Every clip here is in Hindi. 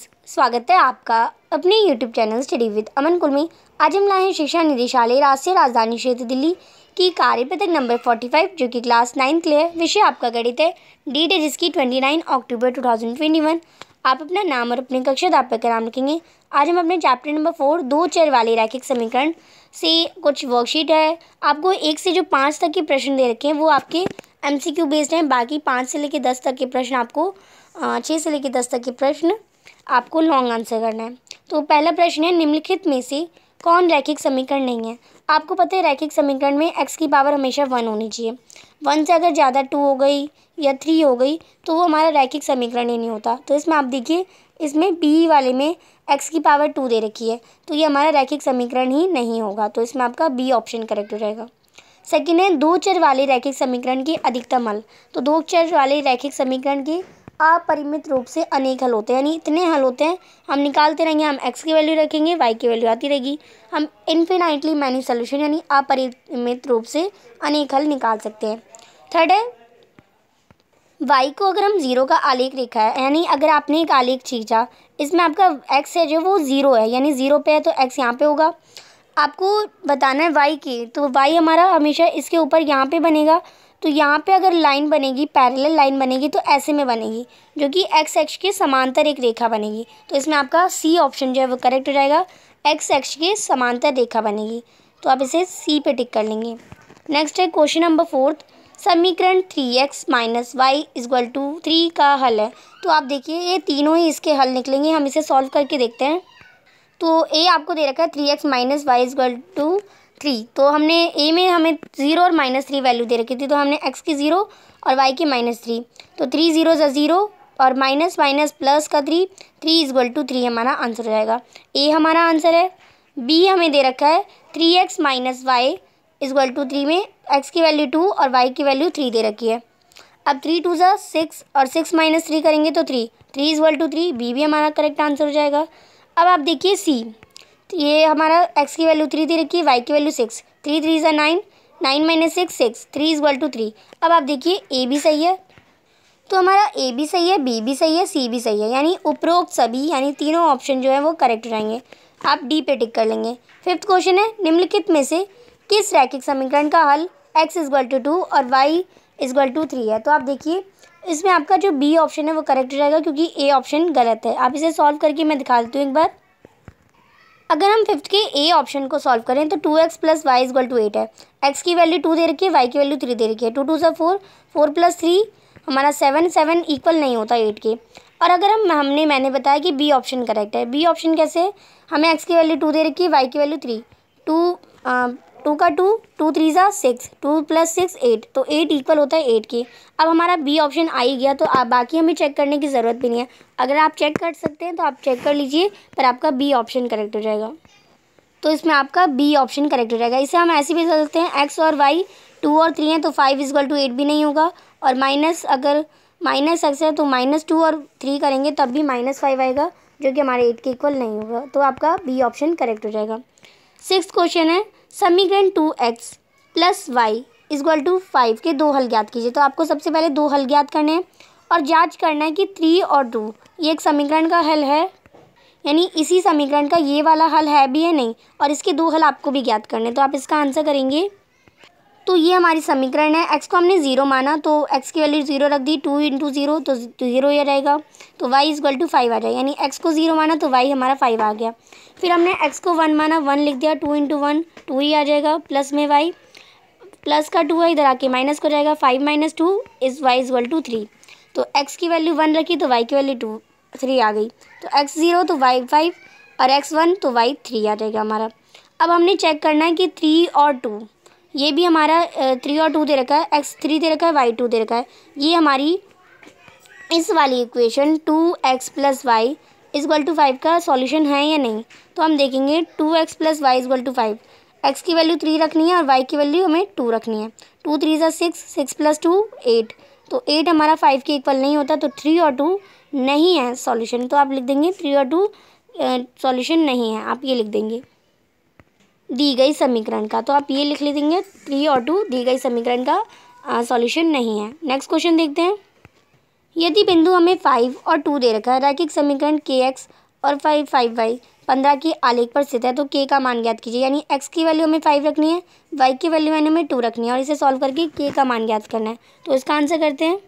फ्रेंड्स, स्वागत है आपका अपने YouTube channel study with Aman Kulmi. आज हम लाए हैं शिक्षा निदेशालय राष्ट्रीय राजधानी क्षेत्र दिल्ली की कार्यपत्रक नंबर 45 जो कि क्लास 9 के लिए है। विषय आपका गणित है, डेट है जिसकी 29 अक्टूबर 2021। आप अपना नाम और अपने कक्षा अध्यापक का नाम लिखेंगे। आज हम अपने चैप्टर नंबर 4 दो चर वाले रैखिक समीकरण से कुछ वर्कशीट है। आपको 1 से 5 तक के प्रश्न दे रखे हैं, वो आपके MCQ बेस्ड हैं। बाकी 5 से लेकर 10 तक के प्रश्न आपको 6 से लेकर 10 तक के प्रश्न आपको लॉन्ग आंसर करना है। तो पहला प्रश्न है, निम्नलिखित में से कौन रैखिक समीकरण नहीं है। आपको पता है रैखिक समीकरण में x की पावर हमेशा 1 होनी चाहिए। 1 से अगर ज़्यादा 2 हो गई या 3 हो गई तो वो हमारा रैखिक समीकरण ही नहीं होता। तो इसमें आप देखिए, इसमें बी वाले में x की पावर 2 दे रखी है तो ये हमारा रैखिक समीकरण ही नहीं होगा। तो इसमें आपका बी ऑप्शन करेक्ट हो जाएगा। सेकेंड है, दो चर वाले रैखिक समीकरण के अधिकतम हल। तो दो चर वाले रैखिक समीकरण के अपरिमित रूप से अनेक हल होते हैं, यानी इतने हल होते हैं हम निकालते रहेंगे। हम x की वैल्यू रखेंगे, y की वैल्यू आती रहेगी। हम इन्फिनाइटली मैनी सोल्यूशन यानी अपरिमित रूप से अनेक हल निकाल सकते हैं। थर्ड है, y को अगर हम 0 का आलेख रेखा है, यानी अगर आपने एक आलेख खींचा, इसमें आपका x है जो वो 0 है, यानी 0 पे है तो x यहाँ पे होगा। आपको बताना है y की, तो y हमारा हमेशा इसके ऊपर यहाँ पे बनेगा। तो यहाँ पे अगर लाइन बनेगी, पैरेलल लाइन बनेगी तो ऐसे में बनेगी जो कि एक्स एक्स के समांतर एक रेखा बनेगी। तो इसमें आपका सी ऑप्शन जो है वो करेक्ट हो जाएगा, एक्स एक्स के समांतर रेखा बनेगी। तो आप इसे सी पे टिक कर लेंगे। नेक्स्ट है क्वेश्चन नंबर 4, समीकरण 3x - y = 3 का हल है। तो आप देखिए, ये तीनों ही इसके हल निकलेंगे। हम इसे सॉल्व करके देखते हैं। तो ए आपको दे रखा है 3x - y = 3। तो हमने ए में हमें 0 और -3 वैल्यू दे रखी थी, तो हमने x की 0 और y की -3। तो 3 0 0 और -++3 3 = 3 हमारा आंसर हो जाएगा। ए हमारा आंसर है। बी हमें दे रखा है 3x - y = 3 में x की वैल्यू 2 और y की वैल्यू 3 दे रखी है। अब 3 2 6 और 6 - 3 करेंगे तो 3 3 = 3 बी भी हमारा करेक्ट आंसर हो जाएगा। अब आप देखिए सी, तो ये हमारा x की वैल्यू 3 दे रखी है, y की वैल्यू 6 3 3 = 9 9 - 6 6 3 = 3। अब आप देखिए a भी सही है, तो हमारा a भी सही है, b भी सही है, c भी सही है, यानी उपरोक्त सभी यानी तीनों ऑप्शन जो है वो करेक्ट हो जाएंगे। आप d पे टिक कर लेंगे। फिफ्थ क्वेश्चन है, निम्नलिखित में से किस रैखिक समीकरण का हल x = 2 और y = 3 है। तो आप देखिए, इसमें आपका जो b ऑप्शन है वो करेक्ट हो जाएगा क्योंकि a ऑप्शन गलत है। आप इसे सॉल्व करके मैं दिखा देती हूँ एक बार। अगर हम फिफ्थ के ए ऑप्शन को सॉल्व करें तो 2x + y = 8 है। x की वैल्यू 2 दे रखी है, y की वैल्यू 3 दे रखी है। 2 2 4 4 + 3 हमारा 7 7 इक्वल नहीं होता 8 के। और अगर मैंने बताया कि बी ऑप्शन करेक्ट है। बी ऑप्शन कैसे है, हमें x की वैल्यू 2 दे रखी है, y की वैल्यू 3 2 का 2 2 3 6 2 + 6 8 तो 8 इक्वल होता है 8 के। अब हमारा बी ऑप्शन आ ही गया, तो आप बाकी हमें चेक करने की ज़रूरत भी नहीं है। अगर आप चेक कर सकते हैं तो आप चेक कर लीजिए, पर आपका बी ऑप्शन करेक्ट हो जाएगा। तो इसमें आपका बी ऑप्शन करेक्ट हो जाएगा। इसे हम ऐसे भी कर सकते हैं, x और y 2 और 3 हैं तो 5 = 8 भी नहीं होगा। और माइनस, अगर -x है तो -2 और 3 करेंगे तब भी -5 आएगा जो कि हमारे 8 के इक्वल नहीं होगा। तो आपका बी ऑप्शन करेक्ट हो जाएगा। सिक्स्थ क्वेश्चन है, समीकरण 2x + y = 5 के दो हल ज्ञात कीजिए। तो आपको सबसे पहले दो हल ज्ञात करने हैं और जांच करना है कि 3 और 2 ये एक समीकरण का हल है, यानी इसी समीकरण का ये वाला हल है भी है नहीं, और इसके दो हल आपको भी ज्ञात करने हैं। तो आप इसका आंसर करेंगे। तो ये हमारी समीकरण है, x को हमने 0 माना तो x की वैल्यू 0 रख दी, 2 × 0 तो 0 ये रहेगा। तो y = 5 आ जाए, यानी x को 0 माना तो y हमारा 5 आ गया। फिर हमने x को 1 माना, 1 लिख दिया, 2 × 1 2 ही आ जाएगा, प्लस में y, प्लस का 2 है इधर आके माइनस हो जाएगा, 5 - 2 इस y = 3। तो x की वैल्यू 1 रखी तो y की वैल्यू 3 आ गई। तो x 0 तो y 5 और x 1 तो y 3 आ जाएगा हमारा। अब हमने चेक करना है कि 3 और 2 ये भी हमारा 3 और 2 दे रखा है, x 3 दे रखा है, y 2 दे रखा है। ये हमारी इस वाली इक्वेशन 2x + y = 5 का सॉल्यूशन है या नहीं। तो हम देखेंगे 2x + y = 5 x की वैल्यू 3 रखनी है और y की वैल्यू हमें 2 रखनी है। 2 3 6 6 + 2 8 तो 8 हमारा 5 के इक्वल नहीं होता, तो 3 और 2 नहीं है सॉल्यूशन। तो आप लिख देंगे 3 और 2 सॉल्यूशन नहीं है, आप ये लिख देंगे दी गई समीकरण का। तो आप ये लिख ले देंगे 3 और 2 दी गई समीकरण का सॉल्यूशन नहीं है। नेक्स्ट क्वेश्चन देखते हैं। यदि बिंदु हमें 5 और 2 दे रखा है, रैखिक समीकरण KX और 5 5y 15 के आलेख पर स्थित है, तो K का मान ज्ञात कीजिए। यानी X की वैल्यू हमें 5 रखनी है, Y की वैल्यू यानी हमें 2 रखनी है और इसे सॉल्व करके K का मान ज्ञात करना है। तो इसका आंसर करते हैं।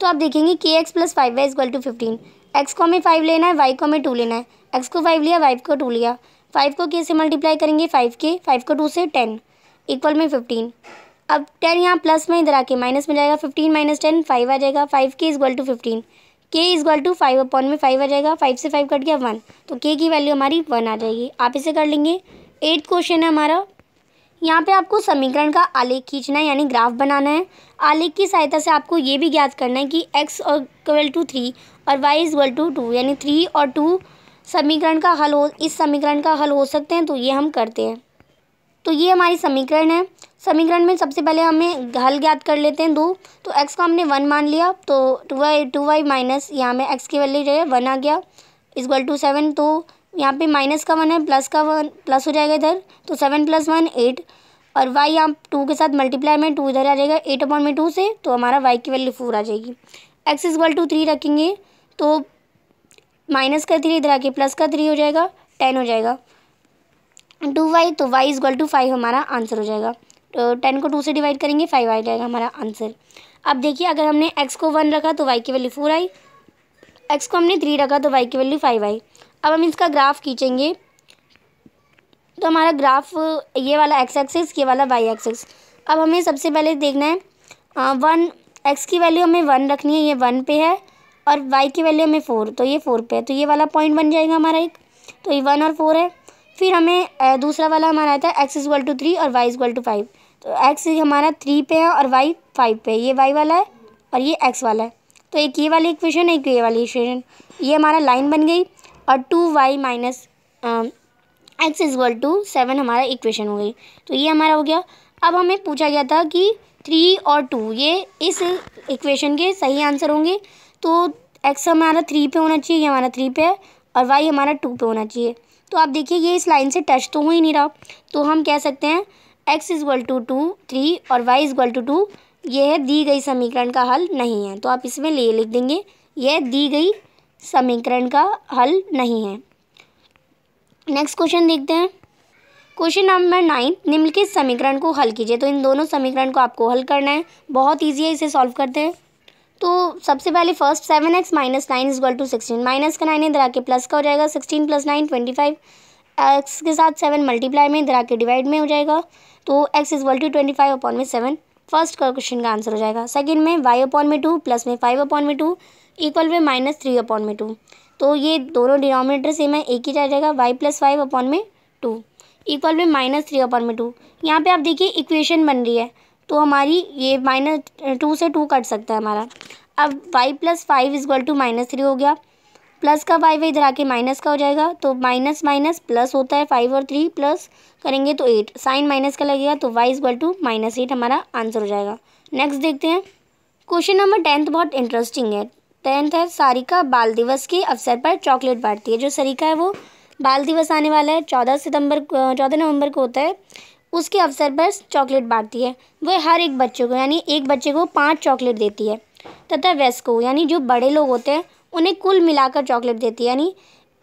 तो आप देखेंगे KX + 5y = 15। X को हमें 5 लेना है, Y को हमें 2 लेना है। X को 5 लिया, Y को 2 लिया। 5 को K से मल्टीप्लाई करेंगे, 5 को 2 से 10 इक्वल में 15। अब 10 यहाँ प्लस में इधर आके माइनस में जाएगा, 15 - 10 5 आ जाएगा। 5K = 15, K = 5/5 आ जाएगा। 5 से 5 कट गया 1, तो K की वैल्यू हमारी 1 आ जाएगी। आप इसे कर लेंगे। 8th क्वेश्चन है हमारा। यहाँ पे आपको समीकरण का आलेख खींचना है, यानी ग्राफ बनाना है। आलेख की सहायता से आपको ये भी ज्ञात करना है कि X = 3 और Y = 2, यानी 3 और 2 समीकरण का हल हो, इस समीकरण का हल हो सकते हैं। तो ये हम करते हैं। तो ये हमारी समीकरण है। समीकरण में सबसे पहले हमें हल ज्ञात कर लेते हैं 2। तो x का हमने 1 मान लिया, तो 2y माइनस यहाँ में x की वैल्यू जो है 1 आ गया = 7। तो यहाँ पे माइनस का 1 है, प्लस का 1 प्लस हो जाएगा इधर, तो 7 + 1 8। और y यहाँ 2 के साथ मल्टीप्लाई में 2 इधर आ जाएगा 8/2 से, तो हमारा y की वैल्यू 4 आ जाएगी। x = 3 रखेंगे, तो माइनस का 3 इधर आके प्लस का 3 हो जाएगा, 10 हो जाएगा। 2y, तो y = 5 हमारा आंसर हो जाएगा। तो 10 को 2 से डिवाइड करेंगे, 5 आ जाएगा हमारा आंसर। अब देखिए, अगर हमने x को 1 रखा तो y की वैल्यू 4 आई, x को हमने 3 रखा तो y की वैल्यू 5 आई। अब हम इसका ग्राफ खींचेंगे। तो हमारा ग्राफ ये वाला x एक्सिस, ये वाला y एक्सिस। अब हमें सबसे पहले देखना है 1, x की वैल्यू हमें 1 रखनी है, ये 1 पे है, और y की वैल्यू हमें 4, तो ये 4 पे है, तो ये वाला पॉइंट बन जाएगा हमारा एक, तो ये 1 और 4 है। फिर हमें दूसरा वाला हमारा आता है x = 3 और y = 5। तो x हमारा 3 पे है और y 5 पे है, ये y वाला है और ये x वाला है। तो एक ये वाली इक्वेशन, एक ये वाली इक्वेशन, ये हमारा लाइन बन गई। और 2y - x = 7 हमारा इक्वेशन हो गई। तो ये हमारा हो गया। अब हमें पूछा गया था कि 3 और 2 ये इस इक्वेशन के सही आंसर होंगे। तो x हमारा 3 पे होना चाहिए, ये हमारा 3 पे है, और y हमारा 2 पे होना चाहिए। तो आप देखिए, ये इस लाइन से टच तो हो ही नहीं रहा, तो हम कह सकते हैं x = 2, 3 और y = 2 यह दी गई समीकरण का हल नहीं है। तो आप इसमें ले लिख देंगे, यह दी गई समीकरण का हल नहीं है। नेक्स्ट क्वेश्चन देखते हैं। क्वेश्चन नंबर 9, निम्नलिखित समीकरण को हल कीजिए। तो इन दोनों समीकरण को आपको हल करना है, बहुत ईजी है, इसे सॉल्व करते हैं। तो सबसे पहले फर्स्ट 7x - 9 = 16, माइनस का 9 इधर आके प्लस का हो जाएगा, 16 + 9 25। x के साथ 7 मल्टीप्लाई में इधर आके डिवाइड में हो जाएगा, तो x = 25/7 फर्स्ट का क्वेश्चन का आंसर हो जाएगा। सेकंड में y/2 प्लस में 5/2 इक्वल में -3/2। तो ये दोनों डिनोमिनेटर सेम है, एक ही जा जाएगा, y + 5/2 इक्वल में -3/2। यहाँ पे आप देखिए इक्वेशन बन रही है, तो हमारी ये -2 से 2 कट सकता है हमारा। अब y + 5 = -3 हो गया, प्लस का y इधर आके माइनस का हो जाएगा, तो माइनस माइनस प्लस होता है, 5 और 3 प्लस करेंगे तो 8, साइन माइनस का लगेगा, तो y = -8 हमारा आंसर हो जाएगा। नेक्स्ट देखते हैं क्वेश्चन नंबर 10, बहुत इंटरेस्टिंग है। 10th है, सारिका बाल दिवस के अवसर पर चॉकलेट बांटती है। जो सारिका है वो, बाल दिवस आने वाला है 14 नवंबर को होता है, उसके अवसर पर चॉकलेट बांटती है। वह हर एक बच्चे को, यानी एक बच्चे को 5 चॉकलेट देती है तथा वयस्क को, यानी जो बड़े लोग होते हैं, उन्हें कुल मिलाकर चॉकलेट देती है। यानी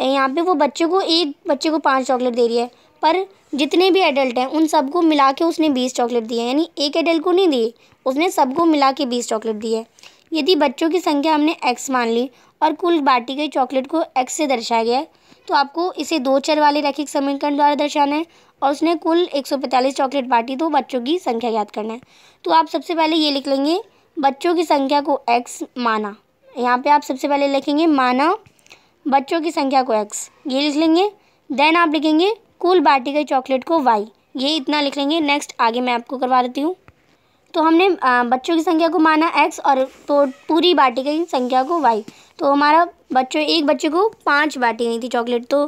यहाँ पे वो बच्चे को, एक बच्चे को 5 चॉकलेट दे रही है, पर जितने भी एडल्ट हैं उन सबको मिला के उसने 20 चॉकलेट दिए हैं। यानी एक एडल्ट को नहीं दिए, उसने सबको मिला के 20 चॉकलेट दिए है। यदि बच्चों की संख्या हमने x मान ली और कुल बांटी गई चॉकलेट को x से दर्शाया गया है, तो आपको इसे 2 चर वाले रैखिक समीकरण द्वारा दर्शाना है, और उसने कुल 145 चॉकलेट बांटी, तो बच्चों की संख्या याद करना है। तो आप सबसे पहले ये लिख लेंगे, बच्चों की संख्या को x माना। यहाँ पे आप सबसे पहले लिखेंगे माना बच्चों की संख्या को x, ये लिख लेंगे। देन आप लिखेंगे कुल बांटी गई चॉकलेट को y, ये इतना लिख लेंगे। नेक्स्ट आगे मैं आपको करवा देती हूँ। तो हमने बच्चों की संख्या को माना x और तो पूरी बांटी गई संख्या को y। तो हमारा बच्चों, एक बच्चे को 5 बांटी गई थी चॉकलेट, तो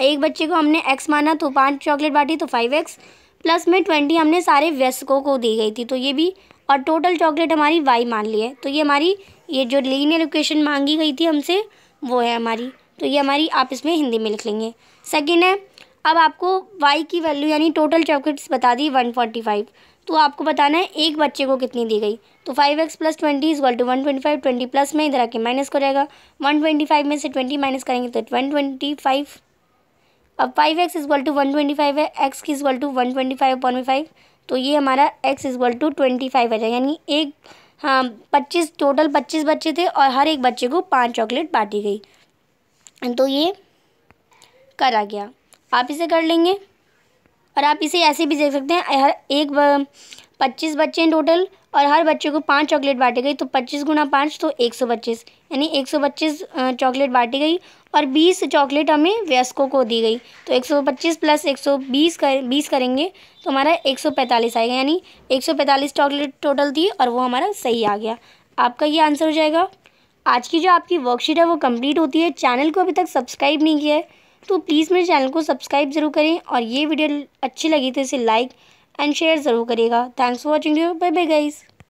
एक बच्चे को हमने x माना, तो 5 चॉकलेट बांटी, तो 5x प्लस में 20 हमने सारे वयस्कों को दी गई थी, तो ये भी, और टोटल चॉकलेट हमारी y मान ली है। तो ये हमारी, ये जो लीनियर इक्वेशन मांगी गई थी हमसे, वो है हमारी। तो ये हमारी आप इसमें हिंदी में लिख लेंगे। सेकंड है, अब आपको y की वैल्यू, यानी टोटल चॉकलेट्स बता दी 145, तो आपको बताना है एक बच्चे को कितनी दी गई। तो 5x + 20 इजक्ल टू 125। 20 प्लस में इधर आके माइनस हो जाएगा। 125 में से 20 माइनस करेंगे तो 125। अब 5x = 125 है, x की इजक्ल टू 125/5, तो ये हमारा x = 25 आ जाएगा। यानी एक 25 बच्चे थे और हर एक बच्चे को 5 चॉकलेट बाँटी गई। तो ये करा गया, आप इसे कर लेंगे। और आप इसे ऐसे भी देख सकते हैं, हर एक 25 बच्चे हैं टोटल और हर बच्चे को 5 चॉकलेट बाँटी गई। तो 25 × 5 तो 125, यानी 125 चॉकलेट बाँटी गई और 20 चॉकलेट हमें वयस्कों को दी गई। तो 125 + 120 करेंगे तो हमारा 145 आएगा। यानी 145 चॉकलेट टोटल थी और वो हमारा सही आ गया। आपका ये आंसर हो जाएगा। आज की जो आपकी वर्कशीट है वो कम्प्लीट होती है। चैनल को अभी तक सब्सक्राइब नहीं किया है तो प्लीज़ मेरे चैनल को सब्सक्राइब ज़रूर करें और ये वीडियो अच्छी लगी तो इसे लाइक एंड शेयर ज़रूर करिएगा। Thanks for watching. Bye bye guys.